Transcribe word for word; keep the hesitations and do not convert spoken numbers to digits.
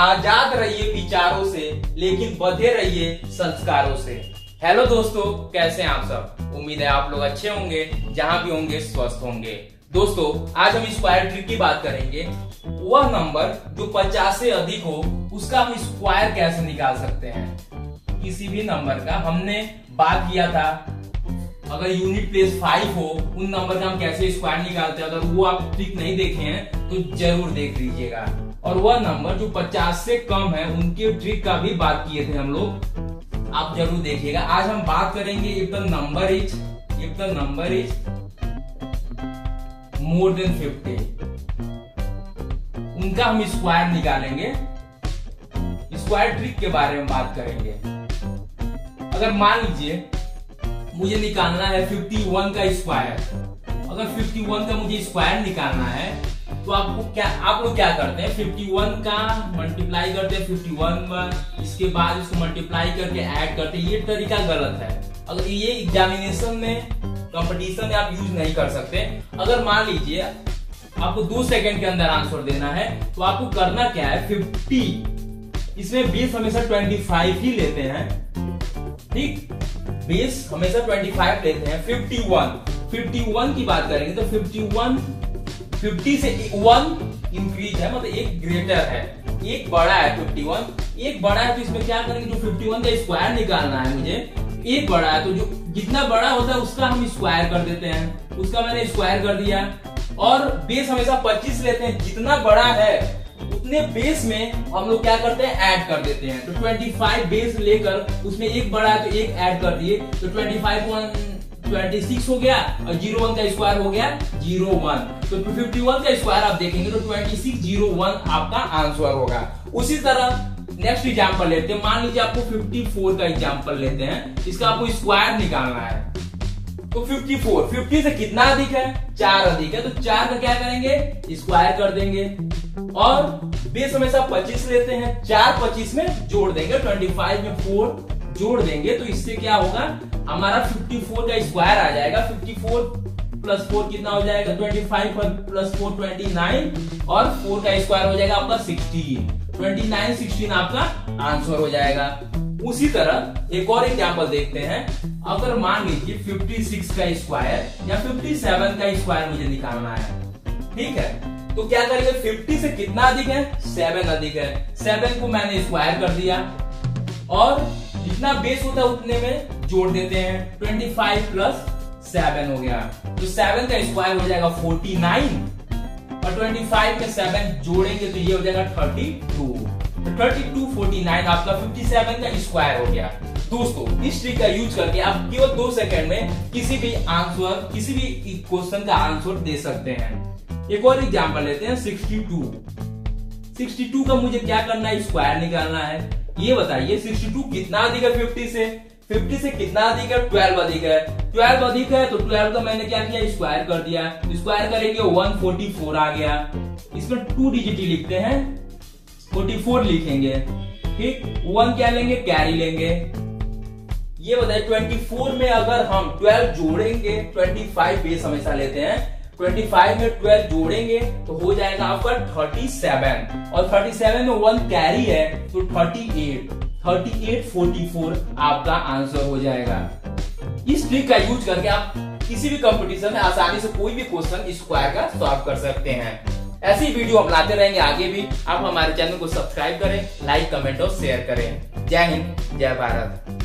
आजाद रहिए विचारों से, लेकिन बंधे रहिए संस्कारों से। हेलो दोस्तों, कैसे हैं आप सब? उम्मीद है आप लोग अच्छे होंगे, जहाँ भी होंगे स्वस्थ होंगे। दोस्तों, आज हम स्क्वायर ट्रिक की बात करेंगे। वह नंबर जो पचास से अधिक हो उसका हम स्क्वायर कैसे निकाल सकते हैं। किसी भी नंबर का हमने बात किया था, अगर यूनिट प्लेस फाइव हो उन नंबर का हम कैसे स्क्वायर निकालते हैं। अगर वो आप ट्रिक नहीं देखे हैं तो जरूर देख लीजिएगा। और वह नंबर जो पचास से कम है उनके ट्रिक का भी बात किए थे हम लोग, आप जरूर देखिएगा। आज हम बात करेंगे if the number is if the number is more than fifty, उनका हम स्क्वायर निकालेंगे। स्क्वायर ट्रिक के बारे में बात करेंगे। अगर मान लीजिए मुझे निकालना है इक्यावन का स्क्वायर, अगर इक्यावन का मुझे स्क्वायर निकालना है तो आपको क्या आप लोग क्या करते हैं, इक्यावन का मल्टीप्लाई करते हैं इक्यावन पर, इसके बाद इसको मल्टीप्लाई करके ऐड करते हैं। ये तरीका गलत है। अगर ये एग्जामिनेशन में, कंपटीशन में आप यूज नहीं कर सकते। अगर मान लीजिए आपको दो सेकंड के अंदर आंसर देना है तो आपको करना क्या है, पचास, इसमें बीस हमेशा पच्चीस ही लेते हैं, ठीक, बीस हमेशा पच्चीस लेते हैं। इक्यावन इक्यावन की बात करेंगे तो इक्यावन, पचास से एक इंक्रीज है, मतलब एक ग्रेटर है, एक बड़ा है। इक्यावन एक बड़ा है तो इसमें क्या करेंगे, जो इक्यावन का स्क्वायर निकालना है मुझे, एक बड़ा है तो जो जितना बड़ा होता है उसका हम स्क्वायर कर देते हैं, उसका मैंने स्क्वायर कर दिया। और बेस हमेशा पच्चीस लेते हैं, जितना बड़ा है उतने बेस में हम लोग क्या करते हैं, ऐड कर देते हैं। तो पच्चीस बेस लेकर उसमें एक बड़ा तो एक ऐड कर दिए, तो पच्चीस, छब्बीस हो गया और ज़ीरो वन का स्क्वायर हो गया ज़ीरो वन। तो इक्यावन का स्क्वायर आप देखेंगे तो छब्बीस ज़ीरो वन आपका आंसर होगा। उसी तरह नेक्स्ट एग्जांपल लेते हैं। मान लीजिए आपको चौवन का एग्जांपल लेते हैं, इसका आपको स्क्वायर निकालना है। तो चौवन, पचास से कितना अधिक है, चार अधिक है, तो चार का क्या करेंगे, स्क्वायर कर देंगे। और बेस हमेशा पच्चीस लेते हैं, चार पच्चीस में जोड़ देंगे, पच्चीस में चार जोड़ देंगे, तो इससे क्या होगा, हमारा चौवन का स्क्वायर आ जाएगा। चौवन प्लस चार कितना हो जाएगा, पच्चीस प्लस चार उनतीस, और चार का स्क्वायर हो जाएगा आपका सोलह, उनतीस सोलह आपका आंसर हो जाएगा। उसी तरह एक और एग्जाम्पल देखते हैं। अगर मान लीजिए छप्पन का स्क्वायर या सत्तावन का स्क्वायर मुझे निकालना है, ठीक है, तो क्या करेंगे, पचास से कितना अधिक है, सात अधिक है, सात को मैंने स्क्वायर कर दिया और जितना बेस होता है उतने में जोड़ देते हैं, पच्चीस प्लस सात हो गया, तो सात का स्क्वायर हो जाएगा उनचास, और पच्चीस में सात जोड़ेंगे तो ये हो जाएगा बत्तीस, तो बत्तीस उनचास आपका सत्तावन का स्क्वायर हो गया। दोस्तों, इस ट्रिक का यूज करके आप केवल दो सेकंड में किसी भी आंसर, किसी भी क्वेश्चन का आंसर दे सकते हैं। एक और एग्जाम्पल लेते हैं, बासठ बासठ का मुझे क्या करना है, स्क्वायर निकालना है। ये बताइए बासठ कितना अधिक है पचास से, पचास से कितना अधिक है, बारह अधिक है, बारह अधिक है, तो बारह का मैंने क्या किया, स्क्वायर कर दिया। स्क्वायर करेंगे एक सौ चौवालीस आ गया, इसमें टू डिजिट लिखते हैं, चौवालीस लिखेंगे, ठीक, वन क्या लेंगे, कैरी लेंगे। ये बताइए चौबीस में अगर हम बारह जोड़ेंगे, पच्चीस बेस हमेशा लेते हैं, पच्चीस में बारह जोड़ेंगे तो हो जाएगा आपका सैंतीस, और सैंतीस में वन कैरी है तो अड़तीस, अड़तीस, चौवालीस आपका आंसर हो जाएगा। इस ट्रिक का यूज करके आप किसी भी कंपटीशन में आसानी से कोई भी क्वेश्चन स्क्वायर का सॉल्व कर सकते हैं। ऐसी वीडियो हम लाते रहेंगे आगे भी। आप हमारे चैनल को सब्सक्राइब करें, लाइक, कमेंट और शेयर करें। जय हिंद, जय भारत।